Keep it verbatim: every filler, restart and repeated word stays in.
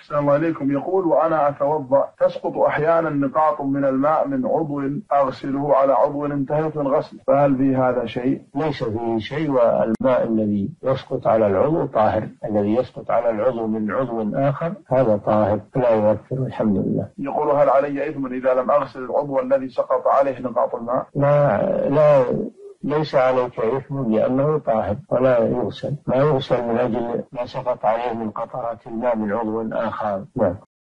أحسن الله إليكم. يقول وأنا أتوضأ تسقط أحيانا نقاط من الماء من عضو أغسله على عضو انتهى في الغسل، فهل في هذا شيء؟ ليس فيه شيء، والماء الذي يسقط على العضو طاهر، الذي يسقط على العضو من عضو آخر هذا طاهر لا يؤثر الحمد لله. يقول هل علي إثم إذا لم أغسل العضو الذي سقط عليه نقاط الماء؟ لا لا ليس عليك إثم لأنه طاهر ولا يغسل، ما يغسل من أجل ما سقط عليه من قطرات الماء من عضو آخر. نعم.